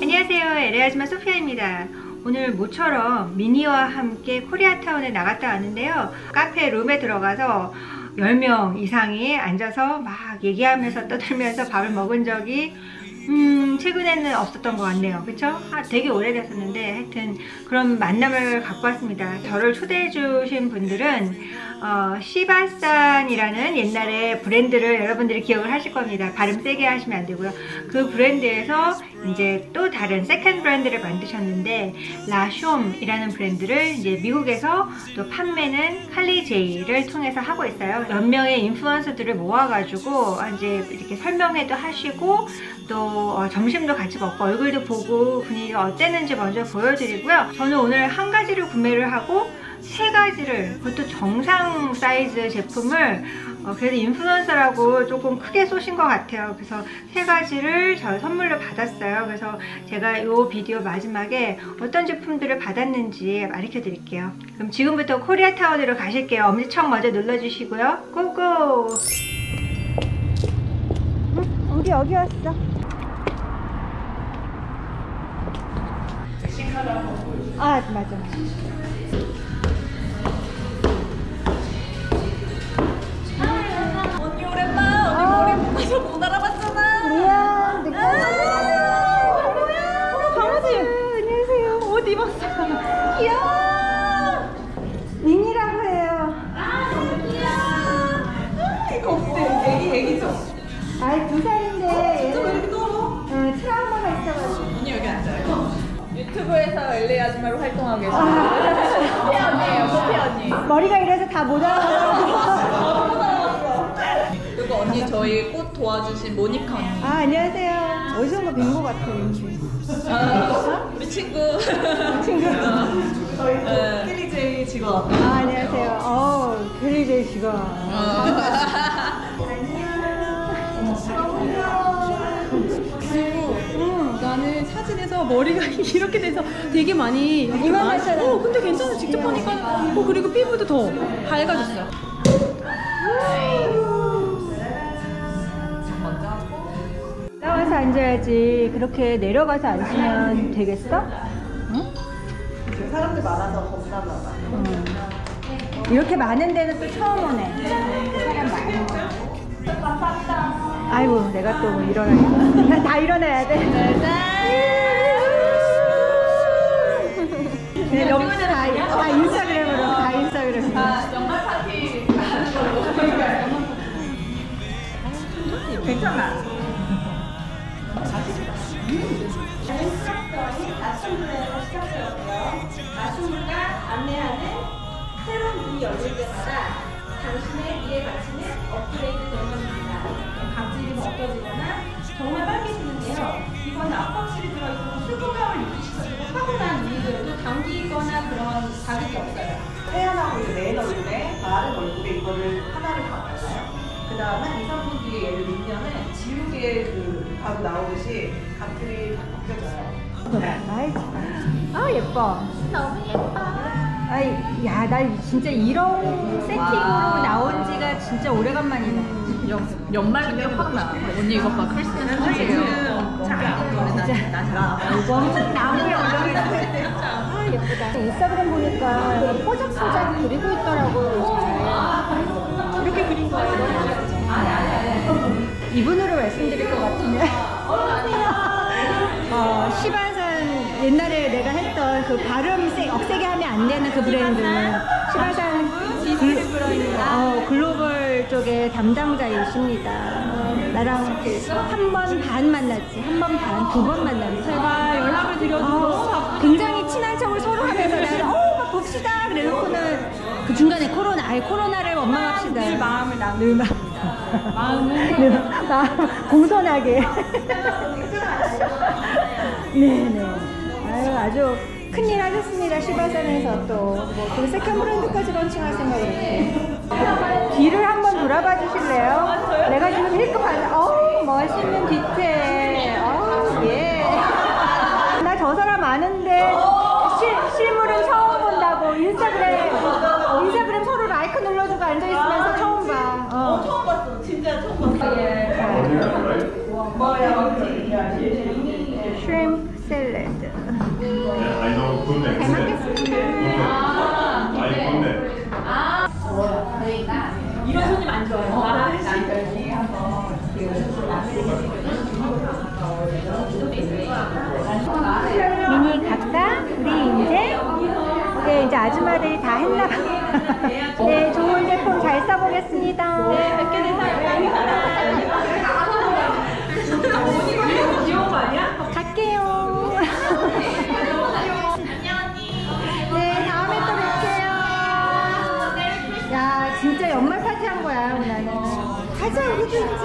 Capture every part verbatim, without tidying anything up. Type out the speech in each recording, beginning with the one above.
안녕하세요, 에리아줌마 소피아입니다. 오늘 모처럼 미니와 함께 코리아타운에 나갔다 왔는데요. 카페 룸에 들어가서 열 명 이상이 앉아서 막 얘기하면서 떠들면서 밥을 먹은 적이 음 최근에는 없었던 것 같네요. 그쵸? 아, 되게 오래됐었는데 하여튼 그런 만남을 갖고 왔습니다. 저를 초대해 주신 분들은 어, 시바산이라는 옛날에 브랜드를 여러분들이 기억을 하실 겁니다. 발음 세게 하시면 안 되고요. 그 브랜드에서 이제 또 다른 세컨 브랜드를 만드셨는데 라숌이라는 브랜드를 이제 미국에서 또 판매는 칼리제이를 통해서 하고 있어요. 몇 명의 인플루언서들을 모아가지고 이제 이렇게 설명회도 하시고 또 어, 점심도 같이 먹고 얼굴도 보고 분위기가 어땠는지 먼저 보여드리고요. 저는 오늘 한 가지를 구매를 하고 세 가지를, 그것도 정상 사이즈 제품을 어, 그래도 인플루언서라고 조금 크게 쏘신 것 같아요. 그래서 세 가지를 저 선물로 받았어요. 그래서 제가 이 비디오 마지막에 어떤 제품들을 받았는지 가르쳐 드릴게요. 그럼 지금부터 코리아타운으로 가실게요. 엄지척 먼저 눌러주시고요. 고고! 응? 우리 여기 왔어. 아, 맞아. 아, 언니 오랜만. 아, 언니 머리 묶어서 못 알아봤잖아. 미안. 늦게 왔어. 뭐야? 어, 강아지. 안녕하세요. 옷 입었어. 귀여워. 미니라고 해요. 아, 너무 귀여워. 이거 어때? 애기, 애기죠? 아, 두 살인데. 어, 왜 이렇게 떨어? 응, 트라우마가 있어가지고. 언니 여기 앉아요. 유튜브에서 엘리아줌마로 활동하고 계세요. 소피 언니예요, 소피 언니. 머리가 이래서 다 못 알아봤어. 그리고 언니 저희 꽃 도와주신 모니카 언니. 아, 안녕하세요. 어디서 한번 뵌 것 같아요, 왠지. 아, 우리 친구. 우리 친구. 저희 또 칼리제이 직원. 아, 안녕하세요. 어, 칼리제이 직원. 사진에서 머리가 이렇게 돼서 되게 많이 이만하잖아. 어, 근데 괜찮아. 직접 보니까. 어, 그리고 피부도 더 밝아졌어요. 올라와서 앉아야지. 그렇게 내려가서 앉으면 되겠어? 응? 사람들 많아서 겁나 많아. 응. 이렇게 많은 데는 또 처음 오네. 사람 많아. 아이고, 내가 또 일어나야 돼. 다 일어나야 돼. 네, 너무 다, 다 인스타그램으로, 다 인스타그램으로. 다 연말 파티 하는 걸로. 괜찮아. 인스트럭터인 라숌분에서 시작되었고요. 라숌분과 안내하는 새로운 문이 열릴 때마다 당신의 미래 가치는 업그레이드 되는 겁니다. 각질이 벗겨지거나 정말 빨개지는데요. 이건 압박실이 들어있고 수분감을 유지시켜주고 타고난 미니들도 당기거나 그런 자극이 없어요. 태어나고 이제 내놓는데 마른 얼굴에 이거를 하나를 박아줘요. 그 다음 한 이, 삼 분 뒤에 얘를 밀면은 지우개 그 바로 나오듯이 각질이 다 벗겨져요. 아이, 아, 예뻐. 너무 예뻐. 아이, 야, 나 진짜 이런 세팅으로 나온 지가 진짜 오래간만이네. 연말에 확 나. 언니 이것 봐, 크리스마스 선물이에요. 진짜 엄청 나무에 올라가고 있어요. 아, 예쁘다. 인스타그램 보니까 포작포작 그리고 있더라고. 이렇게 그린 거예요. 이분으로 말씀드릴 것 같은데. 어, 시반 옛날에 내가 했던 그 발음 세, 억세게 하면 안 되는 그 브랜드는 시바산 어, 글로벌 쪽의 담당자이십니다. 어, 나랑 한 번 반 만났지, 한 번 반, 두 번 만났지. 제가 연락을 드려도 너무 바쁘고 굉장히 친한 척을 서로 하면서 나는 어, 막 봅시다 그래놓고는 그 중간에 코로나, 아예 코로나를 원망합시다. 늘 마음을 나. 늘 마음. 마음을 나. 공손하게. 네네. 아유, 아주 큰일 하셨습니다. 시바산에서 또 그 세컨 브랜드까지 런칭할 생각으로. 뒤를 한번 돌아봐 주실래요? 내가 지금 힐끔 받아. 어우, 멋있는 뒤태. 어우, 예. 나 저 사람 아는데 시, 실물은 처음 본다고 인스타그램. 잘 먹겠습니다. 아, 건데. 아, 그러니까 이런 손님 안 좋아요. 말하는 시간이 한번 미니 각자 우리 이제 네 이제 아줌마들이 다 했나 봐. 네 좋은 제품 잘 써보겠습니다. 네 몇 개 되세요? 귀여운 거 아니야? 갈게요. 네 다음에 또 뵐게요. 야 진짜 연말 파티 한 거야 오늘. 가자 우리 둘째.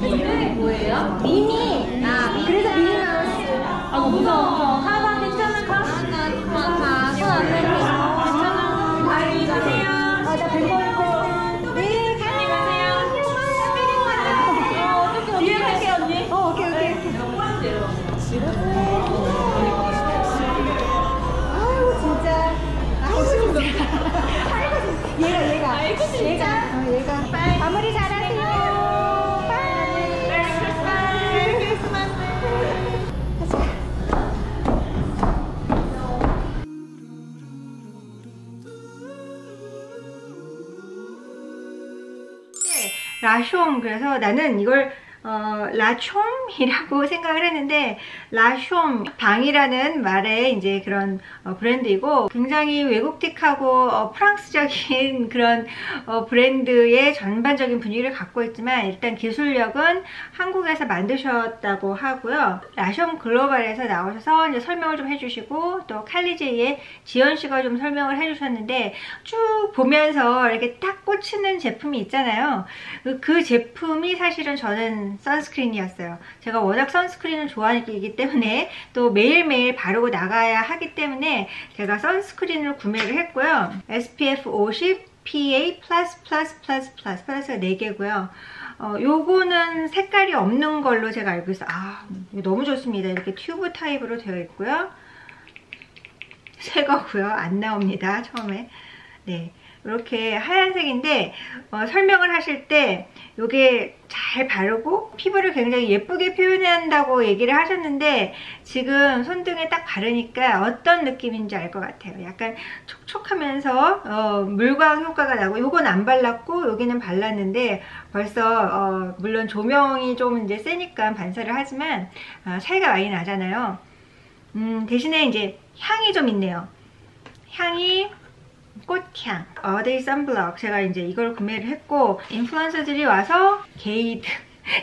이름이 뭐예요? 미니. 아 그래서 미니 나왔어요. 아 무서워. 얘가 얘가 아이고 진짜 얘가, 어, 얘가. Bye. 마무리 잘하세요. 빠이 메리 크리스마스 메리 크리스마스 네, 라숌 그래서 나는 이걸 어, 라숌이라고 생각을 했는데 라숌 방이라는 말의 이제 그런 어, 브랜드이고 굉장히 외국틱하고 어, 프랑스적인 그런 어, 브랜드의 전반적인 분위기를 갖고 있지만 일단 기술력은 한국에서 만드셨다고 하고요. 라숌 글로벌에서 나오셔서 이제 설명을 좀 해주시고 또 칼리제이의 지연 씨가 좀 설명을 해주셨는데 쭉 보면서 이렇게 딱 꽂히는 제품이 있잖아요. 그 제품이 사실은 저는 선스크린이었어요. 제가 워낙 선스크린을 좋아하기 때문에 또 매일매일 바르고 나가야 하기 때문에 제가 선스크린을 구매를 했고요. 에스피에프 오십, 피에이, 플러스가 네 개고요. 어, 요거는 색깔이 없는 걸로 제가 알고 있어요. 아, 너무 좋습니다. 이렇게 튜브 타입으로 되어 있고요. 새 거고요. 안 나옵니다. 처음에. 네. 이렇게 하얀색인데 어, 설명을 하실 때 요게 잘 바르고 피부를 굉장히 예쁘게 표현한다고 얘기를 하셨는데 지금 손등에 딱 바르니까 어떤 느낌인지 알 것 같아요. 약간 촉촉하면서 어, 물광 효과가 나고 요건 안 발랐고 여기는 발랐는데 벌써 어, 물론 조명이 좀 이제 세니까 반사를 하지만 어, 차이가 많이 나잖아요. 음, 대신에 이제 향이 좀 있네요. 향이 꽃향, 어데이 선블럭. 제가 이제 이걸 구매를 했고 인플루언서들이 와서 게이드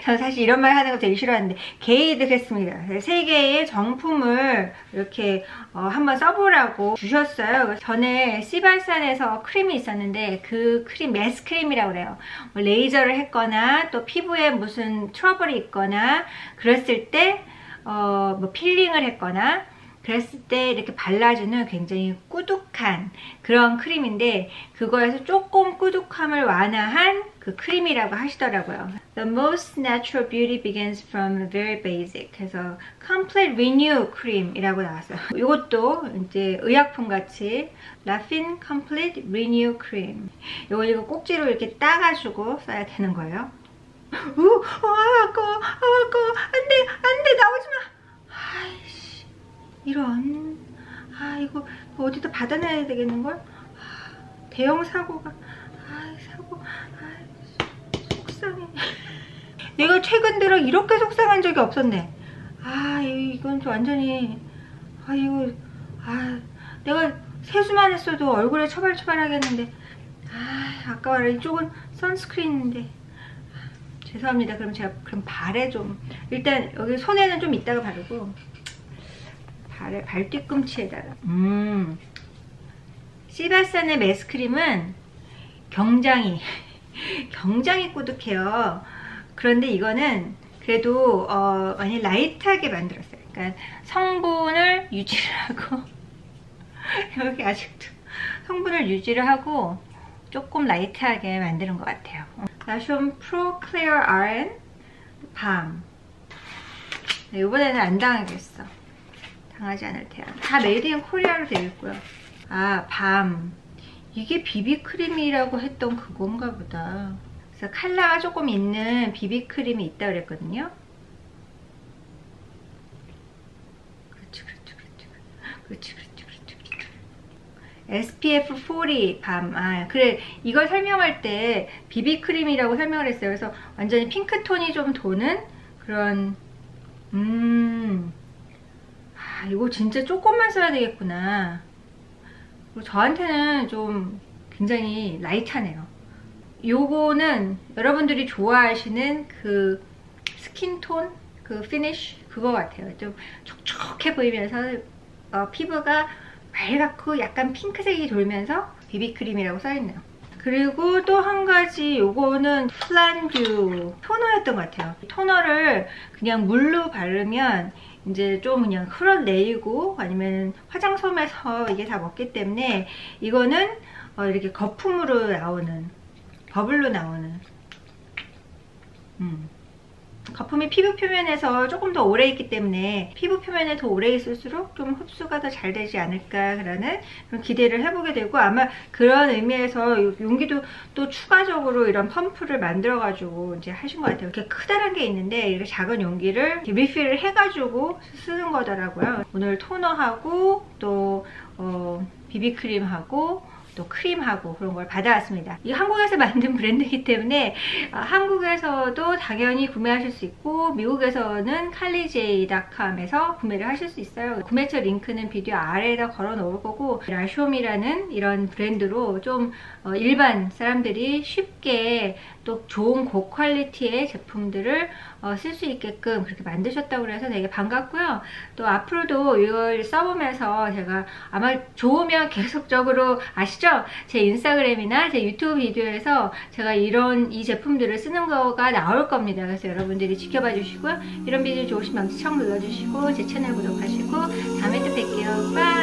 저는 사실 이런 말 하는 거 되게 싫어하는데 게이드 했습니다. 세 개의 정품을 이렇게 어, 한번 써보라고 주셨어요. 전에 씨발산에서 크림이 있었는데 그 크림 메스크림이라고 그래요. 뭐 레이저를 했거나 또 피부에 무슨 트러블이 있거나 그랬을 때 어, 뭐 필링을 했거나 그랬을 때 이렇게 발라주는 굉장히 꾸둑한 그런 크림인데 그거에서 조금 꾸둑함을 완화한 그 크림이라고 하시더라고요. The most natural beauty begins from very basic. 그래서 Complete Renew Cream이라고 나왔어요. 이것도 이제 의약품같이 Lafin Complete Renew Cream. 이거 이거 꼭지로 이렇게 따가지고 써야 되는 거예요. 우, 아, 아까워, 아, 아까워. 안 돼, 안 돼, 나오지 마. 이런, 아 이거 어디다 받아놔야 되겠는걸? 아, 대형 사고가, 아 사고, 아 속상해. 내가 최근 들어 이렇게 속상한 적이 없었네. 아 이건 좀 완전히, 아 이거, 아 내가 세수만 했어도 얼굴에 처발처발하겠는데, 아 아까워라. 이쪽은 선스크린인데. 아, 죄송합니다. 그럼 제가 그럼 발에 좀 일단 여기 손에는 좀 이따가 바르고. 발, 발 뒤꿈치에다가 음. 씨발산의 메스크림은 굉장히 굉장히 꾸덕해요. 그런데 이거는 그래도 어, 많이 라이트하게 만들었어요. 그러니까 성분을 유지를 하고 여기 아직도 성분을 유지를 하고 조금 라이트하게 만드는 것 같아요. 라숌 프로 클리어 알엔 밤. 네, 이번에는 안 당하겠어. 당하지 않을 테야. 다 메이드 인 코리아로 되어 있고요. 아, 밤. 이게 비비크림이라고 했던 그건가 보다. 그래서 컬러가 조금 있는 비비크림이 있다 그랬거든요. 그렇지, 그렇지, 그렇지. 그렇지, 그렇지, 그렇지, 그렇지. 에스피에프 사십 밤. 아, 그래. 이걸 설명할 때 비비크림이라고 설명을 했어요. 그래서 완전히 핑크톤이 좀 도는 그런, 음. 아, 이거 진짜 조금만 써야 되겠구나. 그리고 저한테는 좀 굉장히 라이트하네요. 요거는 여러분들이 좋아하시는 그 스킨톤, 그 피니쉬, 그거 같아요. 좀 촉촉해 보이면서 어, 피부가 맑고 약간 핑크색이 돌면서 비비크림이라고 써있네요. 그리고 또 한 가지, 요거는 플란듀 토너였던 것 같아요. 토너를 그냥 물로 바르면 이제 좀 그냥 흘러내리고 아니면 화장솜에서 이게 다 먹기 때문에 이거는 어, 이렇게 거품으로 나오는, 버블로 나오는, 음. 거품이 피부 표면에서 조금 더 오래 있기 때문에 피부 표면에 더 오래 있을수록 좀 흡수가 더 잘 되지 않을까라는 그런 기대를 해보게 되고, 아마 그런 의미에서 용기도 또 추가적으로 이런 펌프를 만들어 가지고 이제 하신 것 같아요. 이렇게 크다란 게 있는데 이렇게 작은 용기를 리필을 해 가지고 쓰는 거더라고요. 오늘 토너하고 또 어, 비비크림하고 또 크림하고 그런 걸 받아왔습니다. 이 한국에서 만든 브랜드이기 때문에 한국에서도 당연히 구매하실 수 있고, 미국에서는 칼리제이 닷컴에서 구매를 하실 수 있어요. 구매처 링크는 비디오 아래에다 걸어 놓을 거고, 라숌이라는 이런 브랜드로 좀 일반 사람들이 쉽게 또 좋은 고퀄리티의 제품들을 쓸 수 있게끔 그렇게 만드셨다고 해서 되게 반갑고요. 또 앞으로도 이걸 써보면서 제가 아마 좋으면 계속적으로, 아시죠? 제 인스타그램이나 제 유튜브 비디오에서 제가 이런 이 제품들을 쓰는 거가 나올 겁니다. 그래서 여러분들이 지켜봐 주시고요. 이런 비디오 좋으시면 엄지척 눌러주시고 제 채널 구독하시고 다음에 또 뵐게요. 빠이!